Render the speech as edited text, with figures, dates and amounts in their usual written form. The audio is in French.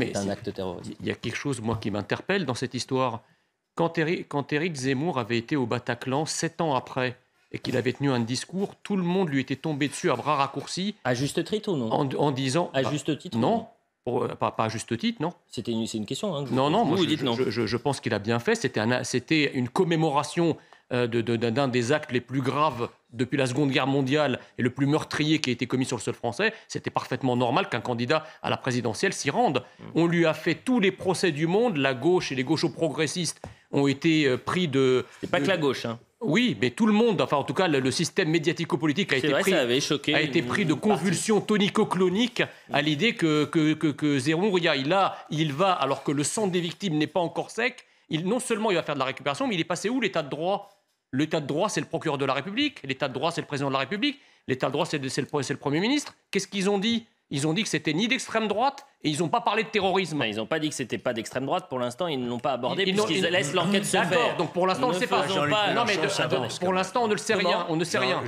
C'est un acte terroriste. Il y a quelque chose, moi, qui m'interpelle dans cette histoire. Quand Éric Zemmour avait été au Bataclan 7 ans après et qu'il avait tenu un discours, tout le monde lui était tombé dessus à bras raccourcis. À juste titre ou non? En disant... À juste titre? Non. Pas à juste titre, non. C'est une question. Hein, non, moi, je pense qu'il a bien fait. C'était une commémoration d'un des actes les plus graves depuis la Seconde Guerre mondiale et le plus meurtrier qui a été commis sur le sol français. C'était parfaitement normal qu'un candidat à la présidentielle s'y rende. On lui a fait tous les procès du monde. La gauche et les gauchos-progressistes ont été pris de... C'est pas que la gauche, hein. Oui, mais tout le monde, enfin en tout cas le système médiatico-politique a été pris de convulsions tonico-cloniques à l'idée que Zemmour, il va, alors que le sang des victimes n'est pas encore sec, non seulement il va faire de la récupération, mais il est passé où l'état de droit? L'état de droit, c'est le procureur de la République, l'état de droit, c'est le président de la République, l'état de droit, c'est le Premier ministre. Qu'est-ce qu'ils ont dit? Ils ont dit que c'était ni d'extrême droite et ils n'ont pas parlé de terrorisme. Ils n'ont pas dit que c'était pas d'extrême droite. Pour l'instant, ils ne l'ont pas abordé puisqu'ils laissent l'enquête se faire. D'accord. Donc pour l'instant, on ne sait pas. Non mais pour l'instant, on ne le sait rien. On ne sait rien.